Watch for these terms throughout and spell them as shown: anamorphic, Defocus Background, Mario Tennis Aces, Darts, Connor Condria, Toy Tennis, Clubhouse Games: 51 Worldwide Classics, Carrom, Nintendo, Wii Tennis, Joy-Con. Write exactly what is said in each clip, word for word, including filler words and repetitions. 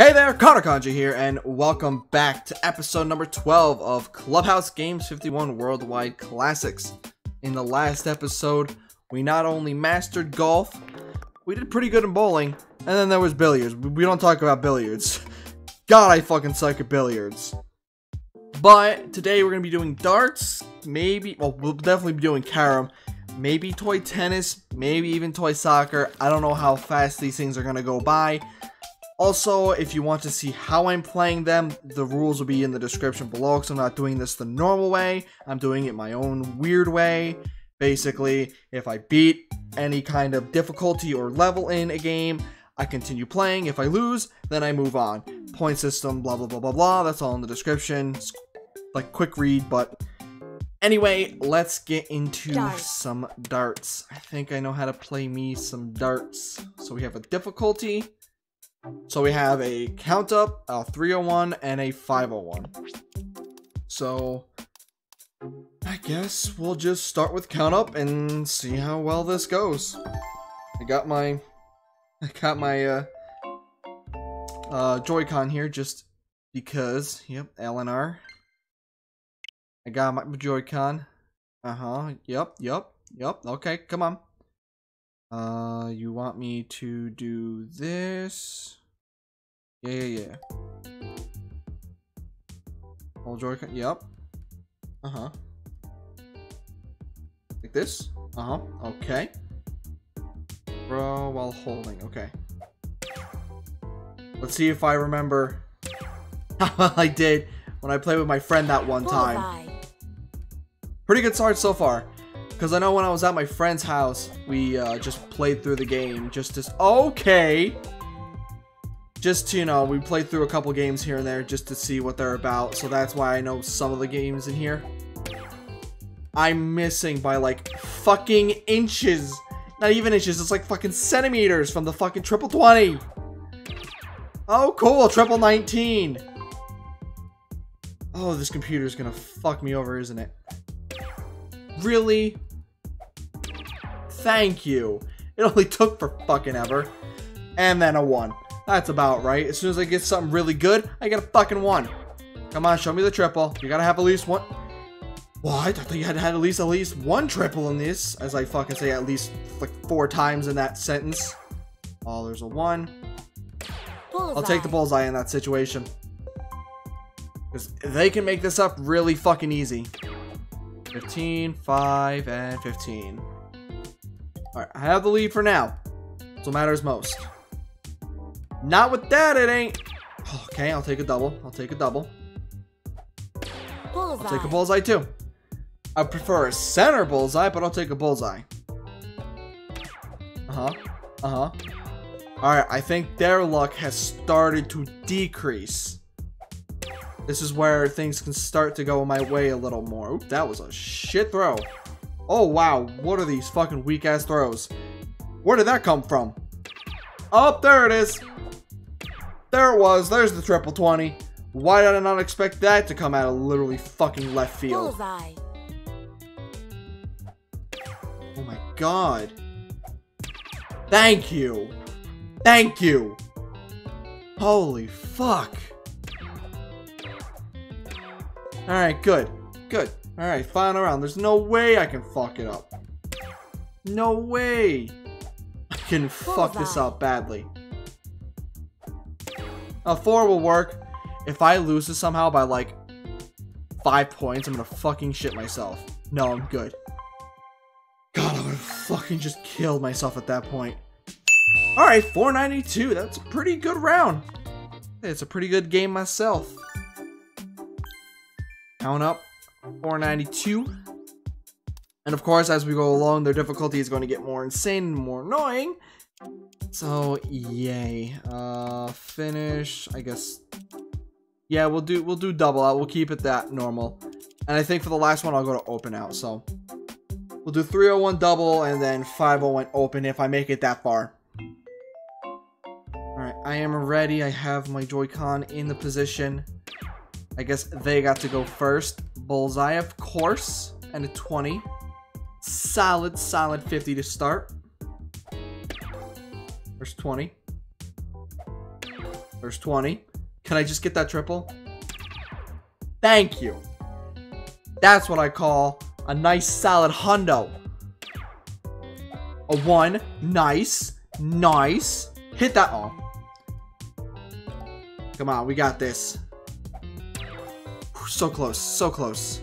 Hey there, Connor Condria here, and welcome back to episode number twelve of Clubhouse Games fifty-one Worldwide Classics. In the last episode, we not only mastered golf, we did pretty good in bowling, and then there was billiards. We don't talk about billiards. God, I fucking suck at billiards. But today we're going to be doing darts, maybe, well, we'll definitely be doing Carrom, maybe toy tennis, maybe even toy soccer. I don't know how fast these things are going to go by. Also, if you want to see how I'm playing them, the rules will be in the description below, because I'm not doing this the normal way. I'm doing it my own weird way. Basically, if I beat any kind of difficulty or level in a game, I continue playing. If I lose, then I move on. Point system, blah, blah, blah, blah, blah. That's all in the description. It's like quick read, but anyway, let's get into Dart. some darts. I think I know how to play me some darts. So we have a difficulty. So we have a count up, a three oh one, and a five oh one. So I guess we'll just start with count up and see how well this goes. I got my, I got my uh, uh, Joy-Con here just because. Yep, L and R. I got my Joy-Con. Uh huh. Yep. Yep. Yep. Okay. Come on. Uh, you want me to do this? Yeah, yeah, yeah. Hold Joy-Con. Yep. Uh huh. Like this? Uh huh. Okay. Throw while holding. Okay. Let's see if I remember how I did when I played with my friend that one time. Pretty good start so far. Because I know when I was at my friend's house, we uh, just played through the game. Just to, okay. Just to, you know, we played through a couple games here and there just to see what they're about. So that's why I know some of the games in here. I'm missing by like fucking inches. Not even inches, it's like fucking centimeters from the fucking triple twenty. Oh, cool, triple nineteen. Oh, this computer's gonna fuck me over, isn't it? Really? Thank you. It only took for fucking ever. And then a one. That's about right. As soon as I get something really good, I get a fucking one. Come on, show me the triple. You gotta have at least one. What? I thought you had had at least at least one triple in this. As I fucking say at least like four times in that sentence. Oh, there's a one. Bullseye. I'll take the bullseye in that situation. Because they can make this up really fucking easy. fifteen, five, and fifteen. Alright, I have the lead for now. That's what matters most. Not with that, it ain't. Okay, I'll take a double. I'll take a double. Bullseye. I'll take a bullseye too. I prefer a center bullseye, but I'll take a bullseye. Uh-huh. Uh-huh. Alright, I think their luck has started to decrease. This is where things can start to go my way a little more. Oop, that was a shit throw. Oh, wow. What are these fucking weak-ass throws? Where did that come from? Oh, there it is. There it was. There's the triple twenty. Why did I not expect that to come out of literally fucking left field? Bullseye. Oh, my God. Thank you. Thank you. Holy fuck. Alright, good. Good. Alright, final round. There's no way I can fuck it up. No way I can fuck this up badly. A four will work. If I lose this somehow by like five points, I'm gonna fucking shit myself. No, I'm good. God, I would have fucking just killed myself at that point. Alright, four ninety-two. That's a pretty good round. It's a pretty good game myself. Count up, four ninety-two, and of course as we go along their difficulty is going to get more insane and more annoying, so yay. Uh finish, I guess. Yeah, we'll do we'll do double out. We'll keep it that normal, and I think for the last one I'll go to open out, so we'll do three oh one double and then five oh one open if I make it that far. All right, I am ready. I have my Joy-Con in the position. I guess they got to go first. Bullseye, of course, and a twenty. Solid, solid fifty to start. First twenty. There's twenty. Can I just get that triple? Thank you. That's what I call a nice solid hundo. A one. Nice. Nice. Hit that. Oh. Come on. We got this. So close. So close.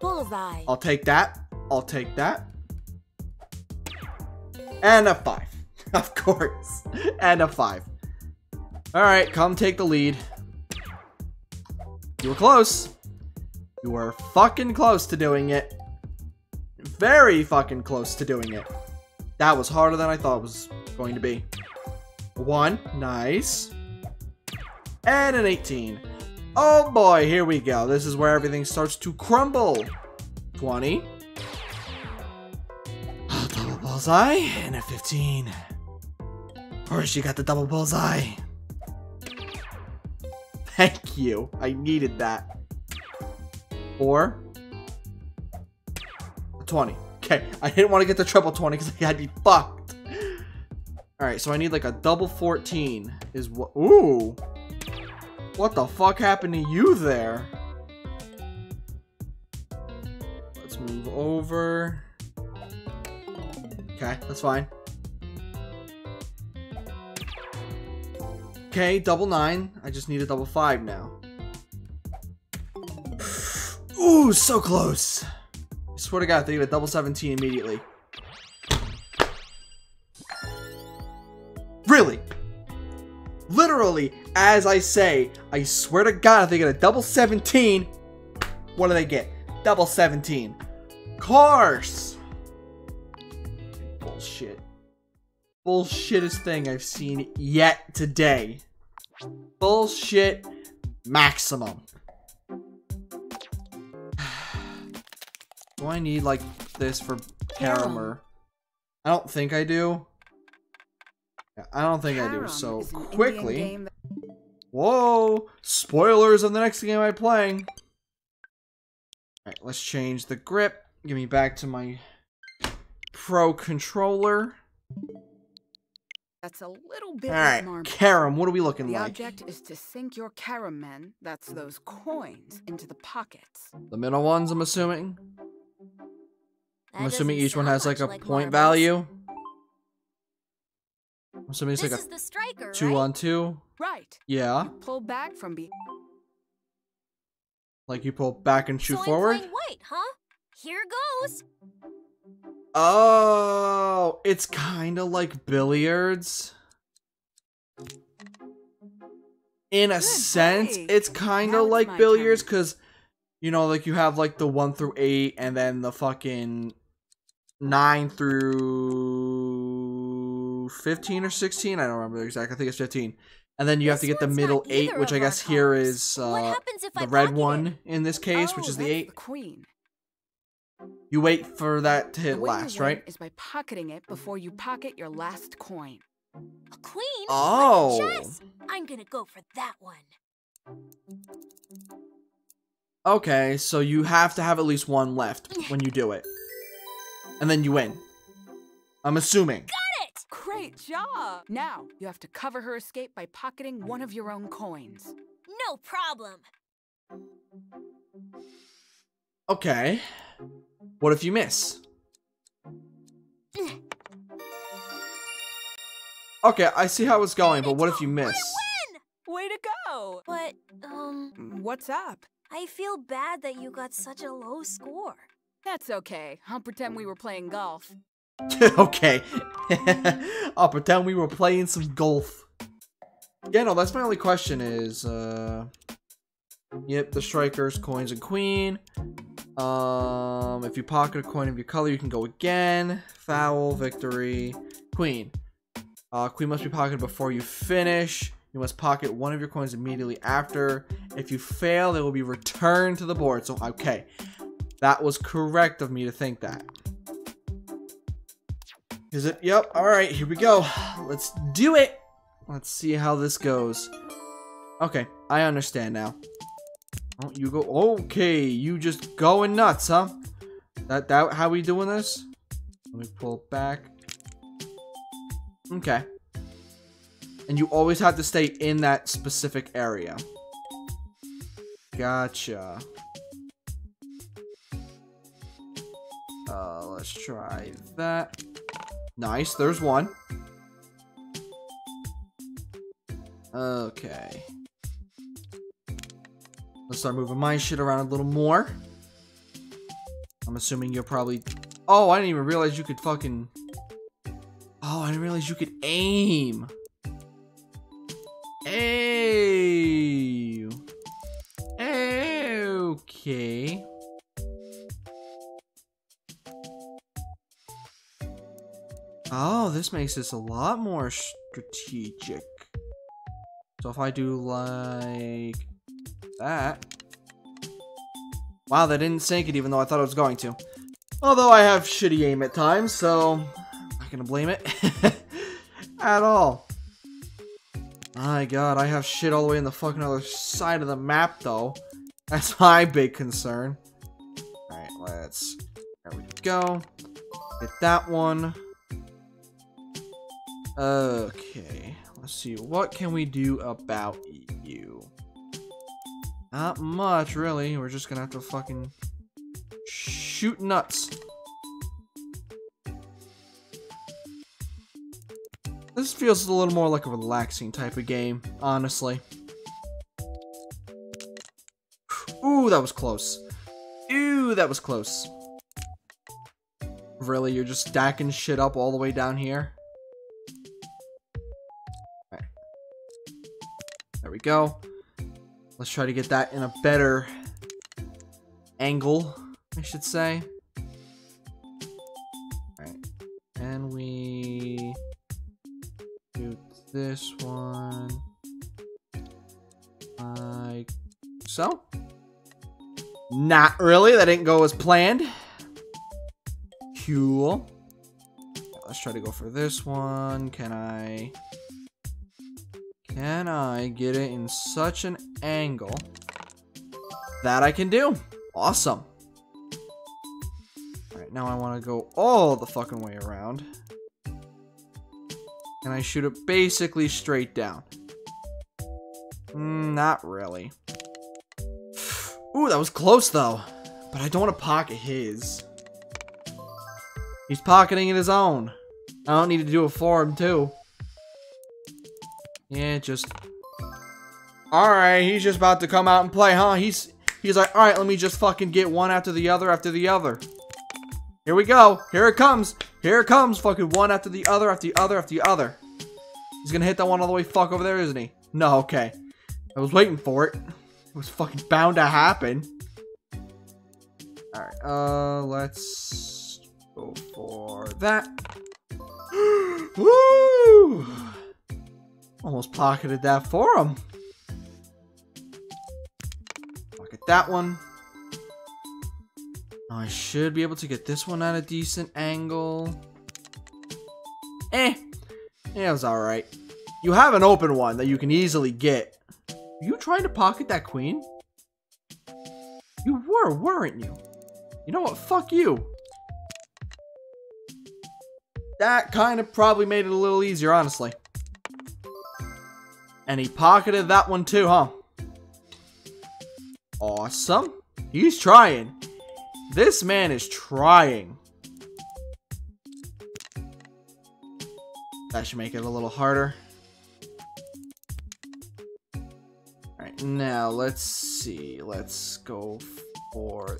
Bullseye. I'll take that. I'll take that. And a five. Of course. And a five. Alright, come take the lead. You were close. You were fucking close to doing it. Very fucking close to doing it. That was harder than I thought it was going to be. One. Nice. And an eighteen. Oh boy, here we go. This is where everything starts to crumble. twenty. Double bullseye. And a fifteen. Of course you got the double bullseye. Thank you. I needed that. Or twenty. Okay. I didn't want to get the triple twenty because I'd be fucked. Alright, so I need like a double fourteen is what. Ooh. What the fuck happened to you there? Let's move over. Okay, that's fine. Okay, double nine. I just need a double five now. Ooh, so close. I swear to God, they get a double seventeen immediately. Really? Literally, as I say, I swear to God, if they get a double seventeen, what do they get? Double seventeen. Of course. Bullshit. Bullshittest thing I've seen yet today. Bullshit maximum. Do I need like this for Carrom? I don't think I do. I don't think Carrom I do. So quickly. Whoa! Spoilers of the next game I'm playing. Alright, let's change the grip. Give me back to my pro controller. That's a little bit. All right, Carrom. What are we looking the like? The object is to sink your Carrom men. That's those coins into the pockets. The middle ones, I'm assuming. That I'm assuming each one has like a like point marbles. value. I'm assuming it's this like a is the striker, two right? on two. Right. Yeah. You pull back from behind. Like you pull back and shoot so forward. I'm playing white, huh? Here goes. Oh, it's kind of like billiards. In a Good sense, day. it's kind of like billiards because, you know, like you have like the one through eight and then the fucking nine through fifteen or sixteen. I don't remember exactly. I think it's fifteen. And then you this have to get the middle eight, which I guess here is uh, the red one it? in this case, oh, which is the eight. The queen. You wait for that to hit last, right? Is by pocketing it before you pocket your last coin. A queen? Oh. Chess? I'm gonna go for that one. Okay, so you have to have at least one left when you do it, and then you win. I'm assuming. Got it! Great job. Now you have to cover her escape by pocketing one of your own coins. No problem. Okay. What if you miss? Okay, I see how it's going, but what if you miss? I win! Way to go! But, um... what's up? I feel bad that you got such a low score. That's okay. I'll pretend we were playing golf. Okay. I'll pretend we were playing some golf. Yeah, no, that's my only question is, uh... yep, the strikers, coins, and queen. Um, if you pocket a coin of your color, you can go again. Foul, victory, queen. Uh, queen must be pocketed before you finish. You must pocket one of your coins immediately after. If you fail, they will be returned to the board. So, okay. That was correct of me to think that. Is it? Yep. All right, here we go. Let's do it. Let's see how this goes. Okay, I understand now. Oh, you go. Okay, you just going nuts, huh? That that how we doing this? Let me pull back. Okay. and you always have to stay in that specific area. Gotcha. Uh, let's try that. Nice, there's one. Okay. Let's start moving my shit around a little more. I'm assuming you're probably... Oh, I didn't even realize you could fucking... Oh, I didn't realize you could aim. Hey. Okay. Oh, this makes this a lot more strategic. So if I do like that. Wow, that didn't sink it even though I thought it was going to. Although I have shitty aim at times, so I'm not gonna blame it at all. My god, I have shit all the way in the fucking other side of the map though. That's my big concern. Alright, let's... There we go. Hit that one. Okay, let's see, what can we do about you? Not much, really. We're just gonna have to fucking shoot nuts. This feels a little more like a relaxing type of game, honestly. Ooh, that was close. Ooh, that was close. Really, you're just stacking shit up all the way down here? We go. Let's try to get that in a better angle, I should say. Alright. And we do this one like so. Not really. That didn't go as planned. Cool. Let's try to go for this one. Can I... Can I get it in such an angle that I can do? Awesome. All right, now I want to go all the fucking way around. And I shoot it basically straight down. Mm, not really. Ooh, that was close though. But I don't want to pocket his. He's pocketing it his own. I don't need to do it for him too. Yeah, just... Alright, he's just about to come out and play, huh? He's he's like, alright, let me just fucking get one after the other after the other. Here we go. Here it comes. Here it comes. Fucking one after the other after the other after the other. He's gonna hit that one all the way fuck over there, isn't he? No, okay. I was waiting for it. It was fucking bound to happen. Alright, uh, let's go for that. Woo! Almost pocketed that for him. Pocket that one. I should be able to get this one at a decent angle. Eh. Yeah, it was alright. You have an open one that you can easily get. Are you trying to pocket that queen? You were, weren't you? You know what? Fuck you. That kind of probably made it a little easier, honestly. And he pocketed that one too, huh? Awesome. He's trying. This man is trying. That should make it a little harder. Alright, now let's see. Let's go for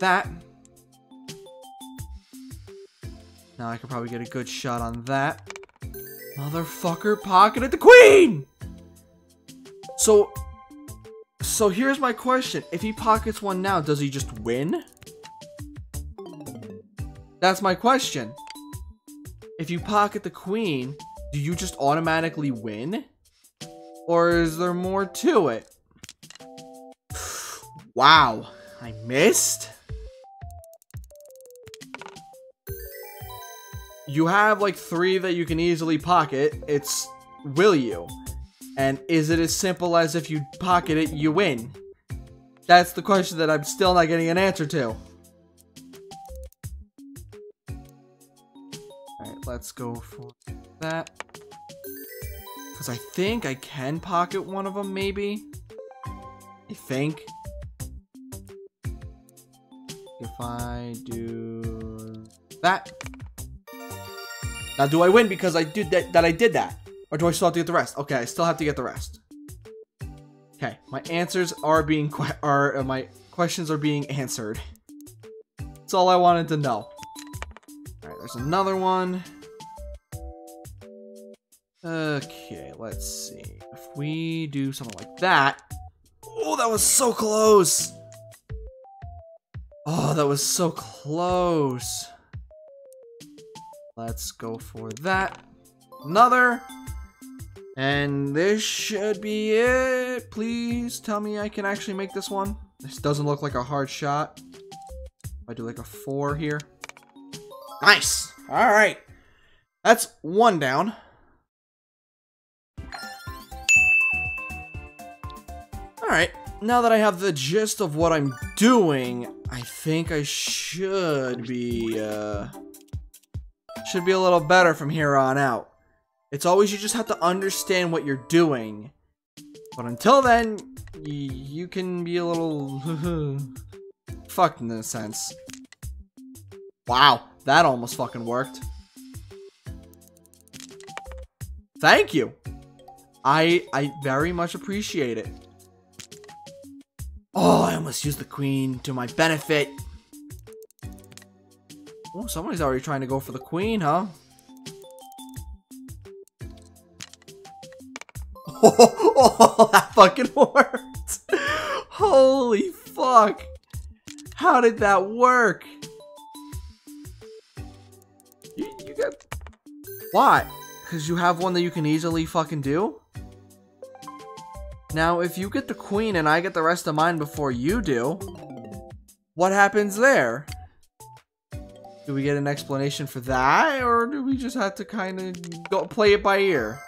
that. Now I could probably get a good shot on that. Motherfucker pocketed the queen! So, so here's my question. If he pockets one now, does he just win? That's my question. If you pocket the queen, do you just automatically win? Or is there more to it? Wow, I missed? You have like three that you can easily pocket. It's, will you? And is it as simple as if you pocket it, you win? That's the question that I'm still not getting an answer to. Alright, let's go for that. Because I think I can pocket one of them, maybe? I think. If I do that. Now, do I win because I did that, that I did that? Or do I still have to get the rest? Okay, I still have to get the rest. Okay, my answers are being que are uh, my questions are being answered. That's all I wanted to know. All right, there's another one. Okay, let's see. If we do something like that. Oh, that was so close. Oh, that was so close. Let's go for that. Another. And this should be it. Please tell me I can actually make this one. This doesn't look like a hard shot. If I do like a four here. Nice. All right. That's one down. All right. Now that I have the gist of what I'm doing, I think I should be, uh, should be a little better from here on out. It's always, you just have to understand what you're doing. But until then, you can be a little fucked in a sense. Wow, that almost fucking worked. Thank you. I, I very much appreciate it. Oh, I almost used the queen to my benefit. Oh, somebody's already trying to go for the queen, huh? Oh, oh that fucking worked. Holy fuck. How did that work? You, you got... Why? Because you have one that you can easily fucking do? Now, if you get the queen and I get the rest of mine before you do, what happens there? Do we get an explanation for that, or do we just have to kind of go play it by ear?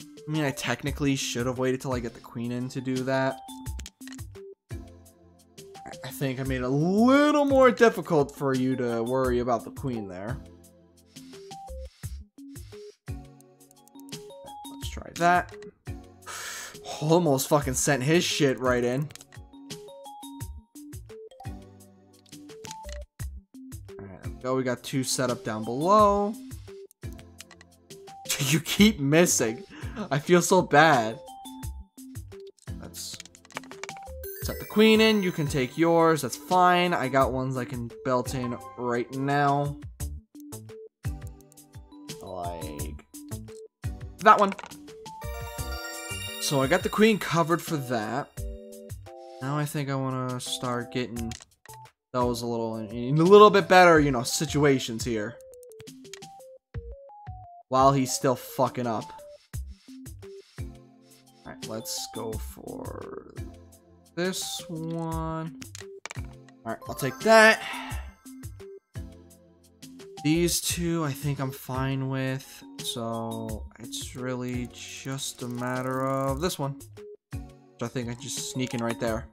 I mean, I technically should have waited till I get the queen in to do that. I think I made it a little more difficult for you to worry about the queen there. Let's try that. Almost fucking sent his shit right in. Alright, there we go. We got two set up down below. You keep missing. I feel so bad. Let's set the queen in. You can take yours. That's fine. I got ones I can belt in right now. Like that one. So I got the queen covered for that. Now I think I want to start getting those a little, in a little bit better, you know, situations here. While he's still fucking up. All right, let's go for this one. All right, I'll take that. These two, I think I'm fine with. So it's really just a matter of this one, which I think I'm just sneaking right there.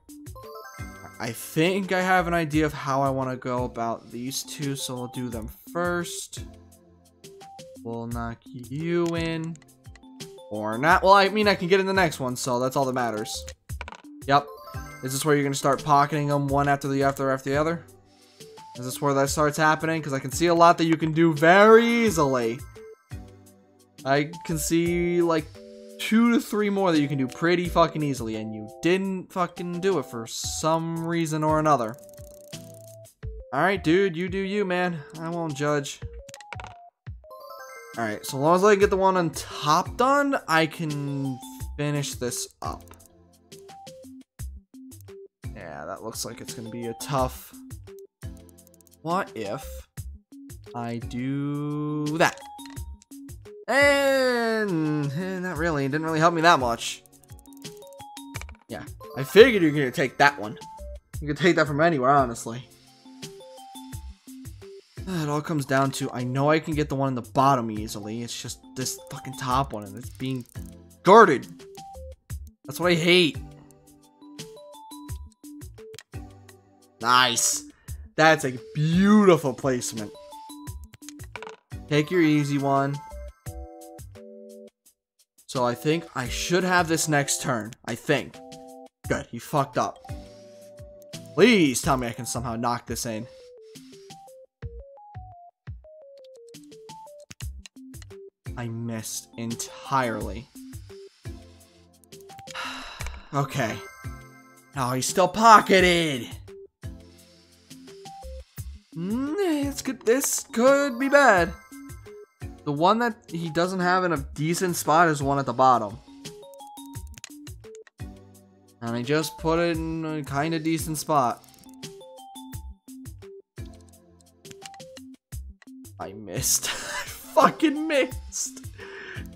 I think I have an idea of how I want to go about these two, so I'll do them first. We'll knock you in, or not. Well, I mean, I can get in the next one, so that's all that matters. Yep. Is this where you're gonna start pocketing them one after the after after the other? Is this where that starts happening? Because I can see a lot that you can do very easily. I can see like two to three more that you can do pretty fucking easily, and you didn't fucking do it for some reason or another. Alright, dude, you do you, man. I won't judge. Alright, so as long as I get the one on top done, I can finish this up. Yeah, that looks like it's gonna be a tough... What if I do that? And, and not really. It didn't really help me that much. Yeah, I figured you're gonna take that one. You could take that from anywhere, honestly. It all comes down to, I know I can get the one in the bottom easily. It's just this fucking top one, and it's being guarded. That's what I hate. Nice. That's a beautiful placement. Take your easy one. So I think I should have this next turn. I think. Good. He fucked up. Please tell me I can somehow knock this in. I missed entirely. Okay. Oh, he's still pocketed. Mm, it's good. This could be bad. The one that he doesn't have in a decent spot is one at the bottom. And I just put it in a kind of decent spot. I missed. I fucking missed.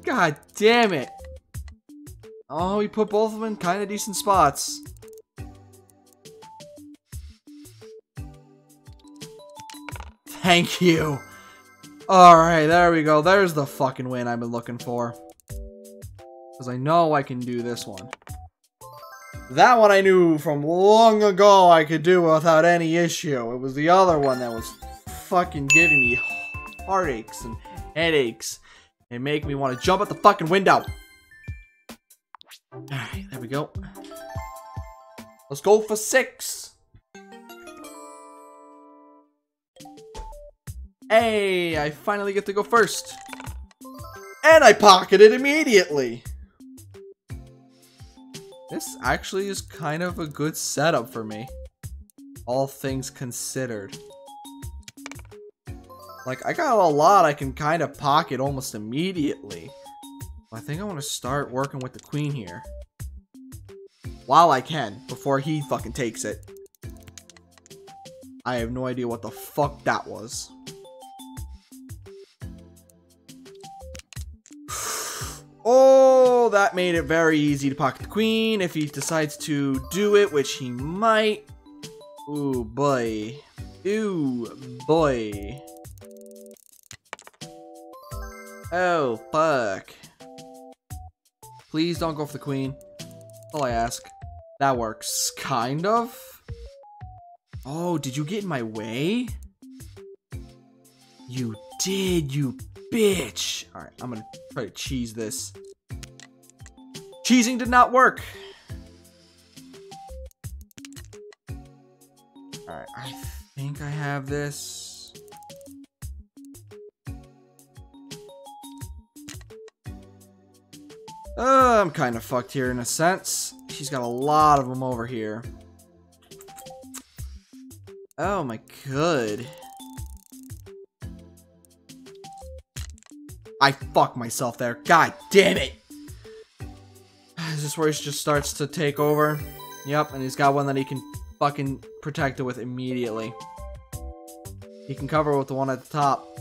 God damn it. Oh, we put both of them in kind of decent spots. Thank you. Alright, there we go. There's the fucking win I've been looking for. Because I know I can do this one. That one I knew from long ago I could do without any issue. It was the other one that was fucking giving me heartaches and headaches. They make me want to jump out the fucking window. Alright, there we go. Let's go for six. Hey, I finally get to go first. And I pocketed immediately. This actually is kind of a good setup for me. All things considered. Like, I got a lot I can kind of pocket almost immediately. I think I want to start working with the queen here. While I can, before he fucking takes it. I have no idea what the fuck that was. Oh, that made it very easy to pocket the queen if he decides to do it, which he might. Ooh, boy. Ooh, boy. Oh, fuck. Please don't go for the queen. That's all I ask. That works. Kind of. Oh, did you get in my way? You did, you bitch. Alright, I'm gonna try to cheese this. Cheesing did not work. Alright, I think I have this. Uh, I'm kind of fucked here in a sense. She's got a lot of them over here. Oh my god. I fucked myself there. God damn it. Is this where he just starts to take over? Yep, and he's got one that he can fucking protect it with immediately. He can cover with the one at the top.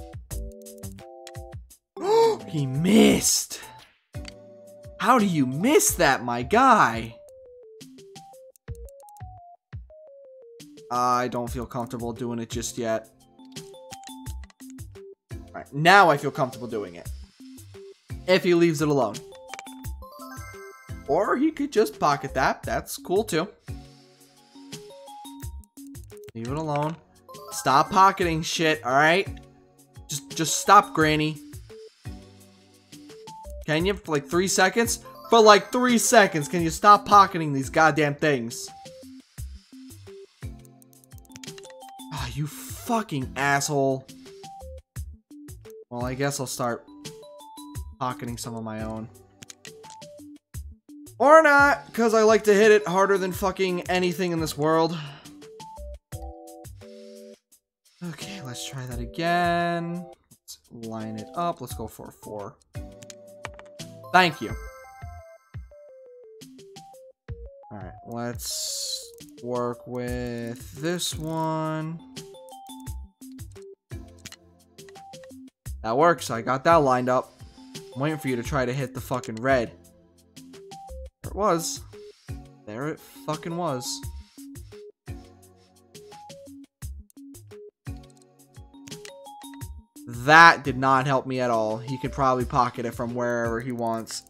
He missed! How do you miss that, my guy? I don't feel comfortable doing it just yet. Alright, now I feel comfortable doing it. If he leaves it alone. Or he could just pocket that. That's cool too. Leave it alone. Stop pocketing shit, alright? Just just stop, Granny. Can you, for like three seconds? For like three seconds, can you stop pocketing these goddamn things? Oh, you fucking asshole. Well, I guess I'll start pocketing some of my own. Or not, because I like to hit it harder than fucking anything in this world. Okay, let's try that again. Let's line it up. Let's go for a four. Thank you. Alright, let's work with this one. That works. I got that lined up. I'm waiting for you to try to hit the fucking red. It was. There it fucking was. That did not help me at all. He could probably pocket it from wherever he wants.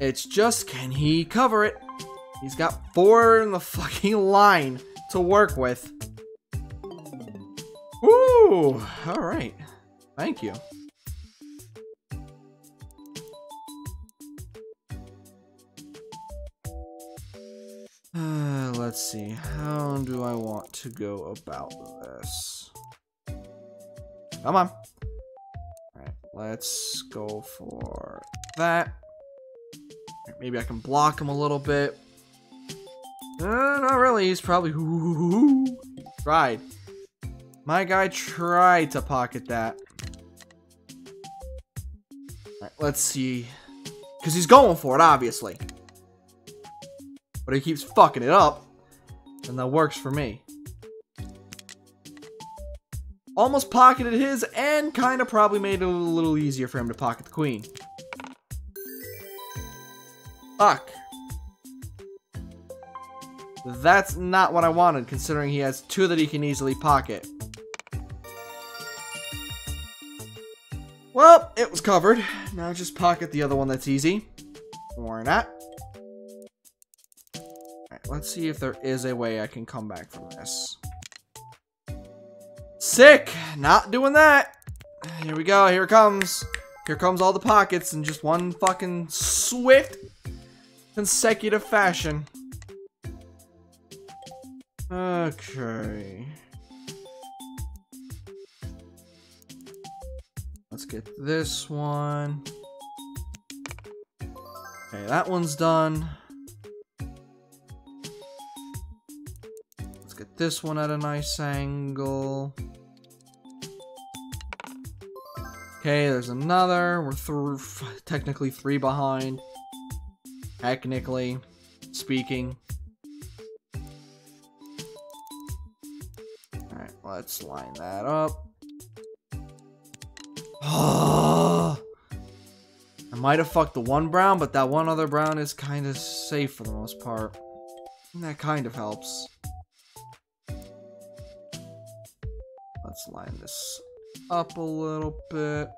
It's just, can he cover it? He's got four in the fucking line to work with. Ooh, alright. Thank you. Uh, let's see, how do I want to go about this? Come on. Alright, let's go for that. Maybe I can block him a little bit. Uh, not really, he's probably... Tried. My guy tried to pocket that. Alright, let's see. Because he's going for it, obviously. But he keeps fucking it up, and that works for me. Almost pocketed his, and kind of probably made it a little easier for him to pocket the queen. Fuck. That's not what I wanted, considering he has two that he can easily pocket. Well, it was covered. Now just pocket the other one that's easy. Or not. Let's see if there is a way I can come back from this. Sick! Not doing that! Here we go, here it comes. Here comes all the pockets in just one fucking swift, consecutive fashion. Okay. Let's get this one. Okay, that one's done. Get this one at a nice angle. Okay, there's another. We're through, technically three behind. Technically speaking. Alright, let's line that up. Oh, I might have fucked the one brown, but that one other brown is kind of safe for the most part. And that kind of helps. Let's line this up a little bit.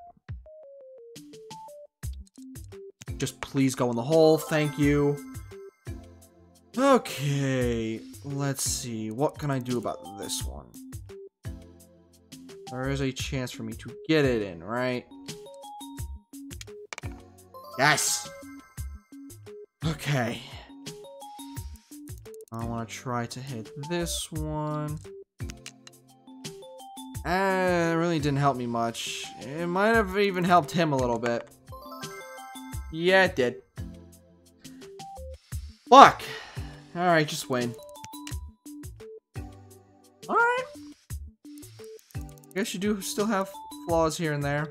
Just please go in the hole. Thank you. Okay. Let's see. What can I do about this one? There is a chance for me to get it in, right? Yes! Okay. I want to try to hit this one. Uh, it really didn't help me much. It might have even helped him a little bit. Yeah, it did. Fuck! Alright, just win. Alright. I guess you do still have flaws here and there.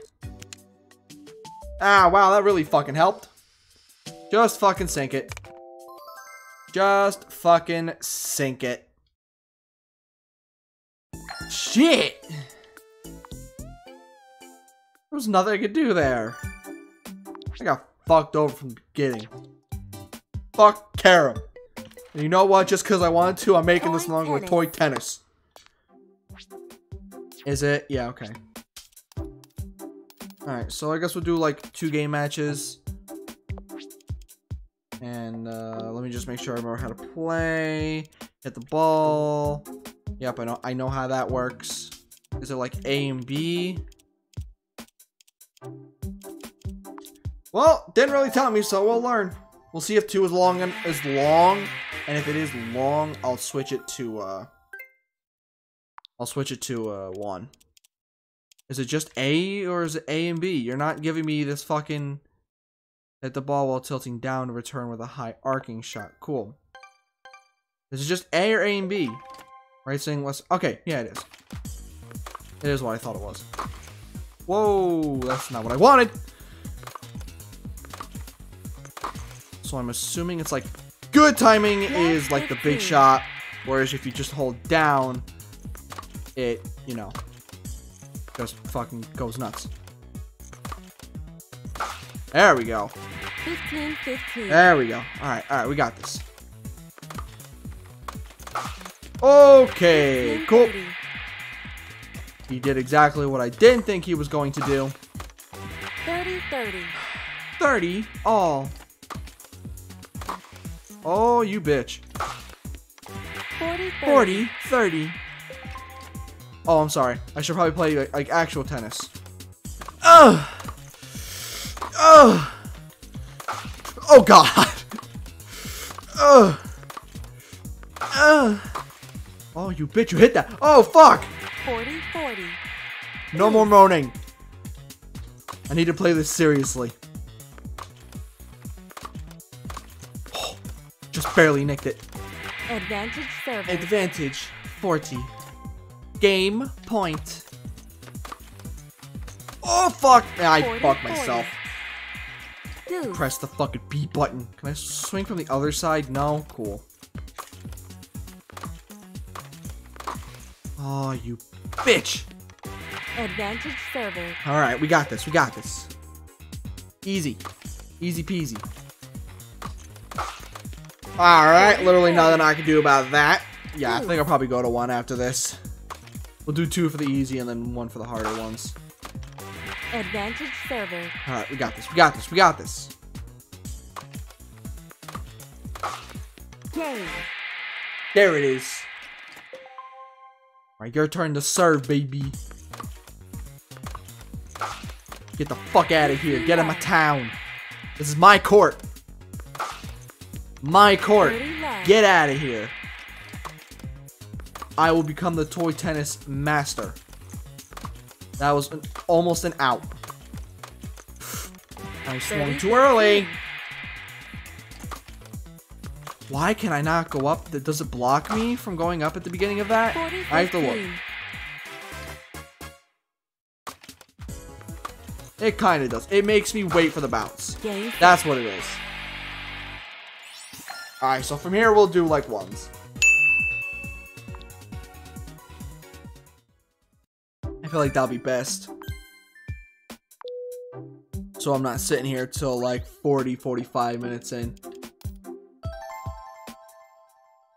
Ah, wow, that really fucking helped. Just fucking sink it. Just fucking sink it. Shit! There was nothing I could do there. I got fucked over from the beginning. Fuck Carrom. And you know what? Just because I wanted to, I'm making this longer with Toy Tennis. Is it? Yeah, okay. Alright, so I guess we'll do like two game matches. And uh, let me just make sure I remember how to play. Hit the ball. Yep, I know, I know how that works. Is it like A and B? Well, didn't really tell me, so we'll learn. We'll see if two is long and is long, and if it is long, I'll switch it to uh I'll switch it to uh one. Is it just A or is it A and B? You're not giving me this fucking hit the ball while tilting down to return with a high arcing shot. Cool. Is it just A or A and B? Right, saying less. Okay, yeah, it is. It is what I thought it was. Whoa, that's not what I wanted. So I'm assuming it's like good timing is like the big shot, whereas if you just hold down, it, you know, just fucking goes nuts. There we go. fifteen, fifteen. There we go. All right, all right, we got this. Okay, cool. He did exactly what I didn't think he was going to do. thirty, thirty. thirty all. Oh, you bitch. forty, thirty. Oh, I'm sorry. I should probably play like, like actual tennis. Ugh. Ugh. Oh, God. Ugh. Ugh. Oh, you bitch, you hit that. Oh, fuck. forty forty. No more moaning. I need to play this seriously. Oh, just barely nicked it. Advantage service. Advantage. forty. Game point. Oh, fuck. I fucked myself. Dude. Press the fucking B button. Can I swing from the other side? No? Cool. Oh, you bitch. Advantage server. Alright, we got this. We got this. Easy. Easy peasy. Alright, literally nothing I can do about that. Yeah, I think I'll probably go to one after this. We'll do two for the easy and then one for the harder ones. Advantage server. Alright, we got this. We got this. We got this. Game. There it is. Alright, your turn to serve, baby. Get the fuck out of here. Get out of my town. This is my court. My court. Get out of here. I will become the toy tennis master. That was an, almost an out. I swung too early. Why can I not go up? Does it block me from going up at the beginning of that? I have to look. It kind of does. It makes me wait for the bounce. That's what it is. Alright, so from here we'll do like ones. I feel like that'll be best. So I'm not sitting here till like forty, forty-five minutes in.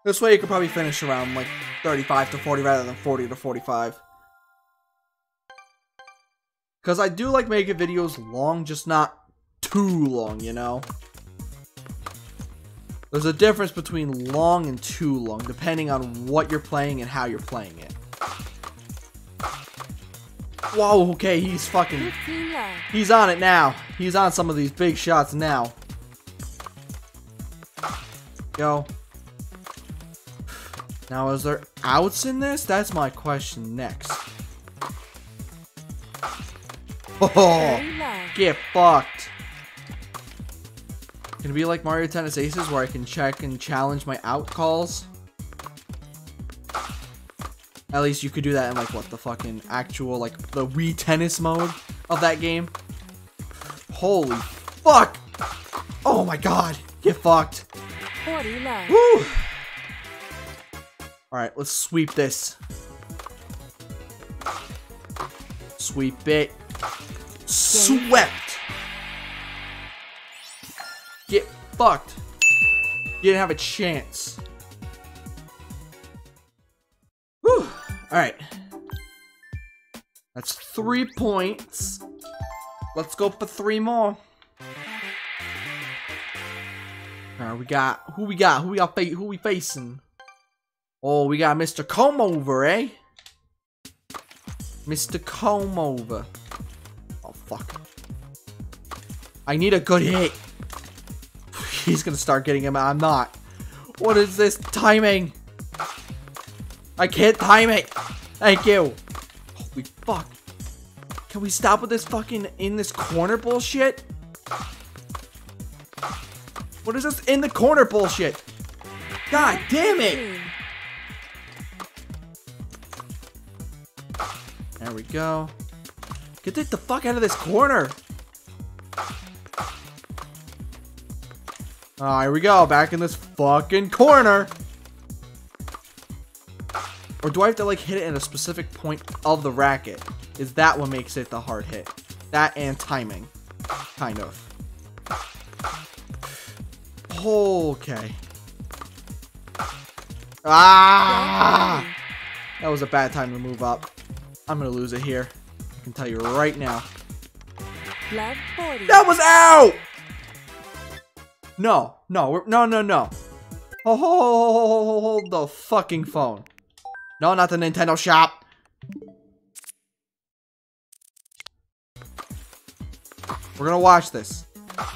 This way you could probably finish around like thirty-five to forty rather than forty to forty-five. Because I do like making videos long, just not too long, you know? There's a difference between long and too long, depending on what you're playing and how you're playing it. Whoa, okay, he's fucking... He's on it now. He's on some of these big shots now. Yo. Now, is there outs in this? That's my question next. Oh, get fucked. Can it be like Mario Tennis Aces where I can check and challenge my out calls? At least you could do that in like what the fucking actual like the Wii Tennis mode of that game. Holy fuck! Oh my god! Get fucked! Woo! Alright, let's sweep this. Sweep it. Swept. Get fucked. You didn't have a chance. Whew. Alright. That's three points. Let's go for three more. Alright, we got who we got? Who we got who we facing? Oh, we got Mister Comb Over, eh? Mister Comb Over. Fuck. I need a good hit. He's gonna start getting him. I'm not. What is this timing? I can't time it. Thank you. Holy fuck. Can we stop with this fucking in this corner bullshit? What is this in the corner bullshit? God damn it. There we go. Get the fuck out of this corner! Oh, here we go, back in this fucking corner! Or do I have to like hit it at a specific point of the racket? Is that what makes it the hard hit? That and timing. Kind of. Okay. Ah! That was a bad time to move up. I'm gonna lose it here. I can tell you right now. forty. That was out! No, no, we're, no, no, no. Oh, hold the fucking phone. No, not the Nintendo shop. We're gonna watch this. Can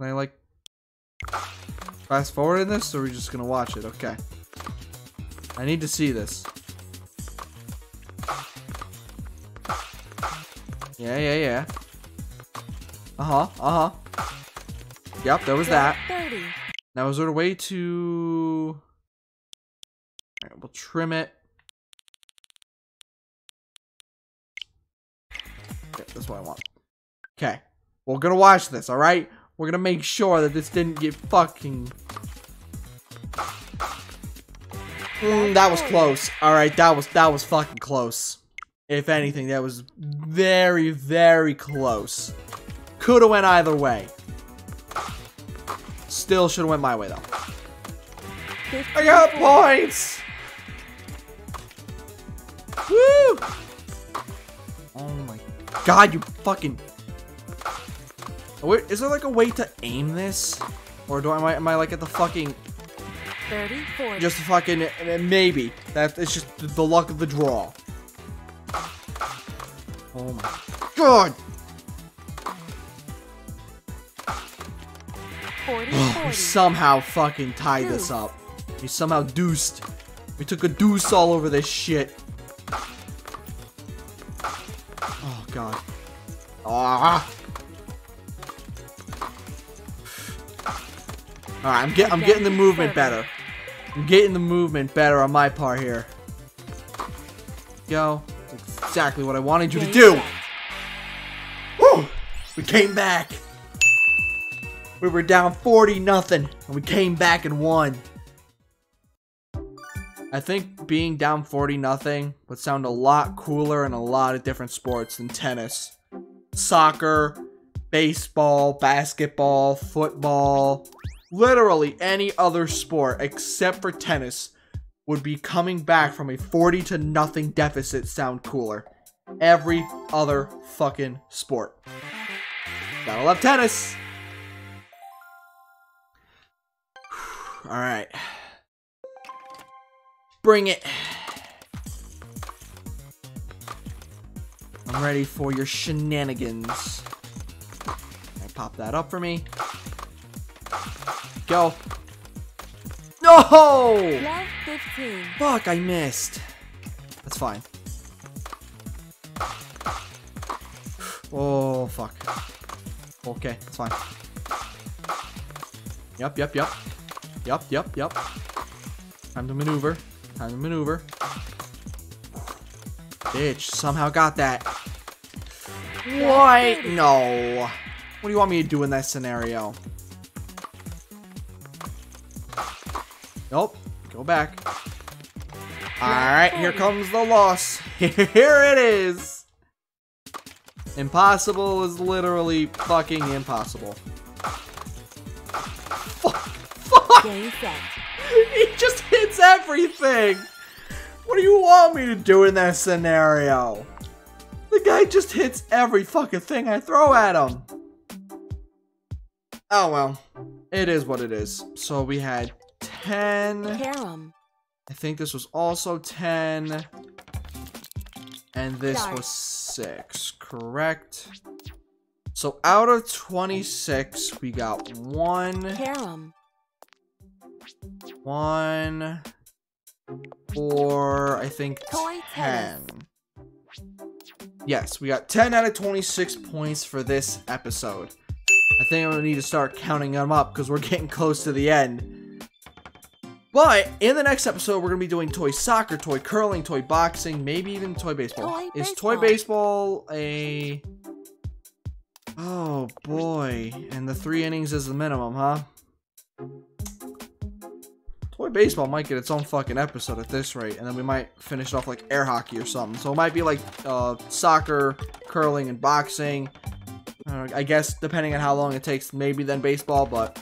I, like... fast forward in this, or are we just gonna watch it? Okay. I need to see this. Yeah, yeah, yeah. Uh-huh, uh-huh. Yep, that was that. thirty. Now is there a way to... Alright, we'll trim it. Okay, that's what I want. Okay. We're gonna watch this, alright? We're gonna make sure that this didn't get fucking... Mm, that was close. Alright, that was that was fucking close. If anything, that was very, very close. Could have went either way. Still should have went my way, though. I got points! Woo! Oh my god, you fucking... Wait, is there like a way to aim this? Or do I, am I, am I like at the fucking... thirty, forty. Just fucking, maybe. That, it's just the luck of the draw. Oh my god! forty, forty. We somehow fucking tied Deuce. This up. We somehow deuced. We took a deuce all over this shit. Oh god. Ah! Alright, I'm, get, I'm getting the movement better. I'm getting the movement better on my part here. Yo, that's exactly what I wanted you to do. Woo! We came back. We were down forty nothing, and we came back and won. I think being down forty nothing would sound a lot cooler in a lot of different sports than tennis. Soccer, baseball, basketball, football. Literally any other sport except for tennis would be coming back from a forty to nothing deficit sound cooler. Every other fucking sport. Gotta love tennis. All right. Bring it. I'm ready for your shenanigans. Pop that up for me. Go. No! fifteen. Fuck, I missed. That's fine. Oh, fuck. Okay, that's fine. Yep, yep, yep. Yep, yep, yep. Time to maneuver. Time to maneuver. Bitch, somehow got that. What? No. What do you want me to do in that scenario? Nope. Go back. Alright, here comes the loss. Here it is. Impossible is literally fucking impossible. Fuck. Fuck. He just hits everything. What do you want me to do in that scenario? The guy just hits every fucking thing I throw at him. Oh well. It is what it is. So we had... ten. Carrom. I think this was also ten. And this Darts. Was six, correct? So out of twenty-six, we got one. Carrom. One. Four, I think ten. Yes, we got ten out of twenty-six points for this episode. I think I'm gonna need to start counting them up because we're getting close to the end. But in the next episode, we're going to be doing toy soccer, toy curling, toy boxing, maybe even toy baseball. Toy Is baseball. toy baseball a... Oh, boy. And the three innings is the minimum, huh? Toy baseball might get its own fucking episode at this rate. And then we might finish it off like air hockey or something. So it might be like uh, soccer, curling, and boxing. Uh, I guess depending on how long it takes, maybe then baseball, but...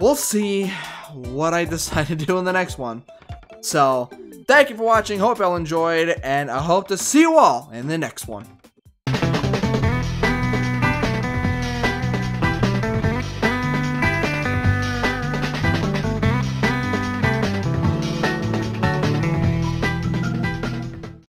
We'll see what I decide to do in the next one. So, thank you for watching. Hope y'all enjoyed, and I hope to see you all in the next one.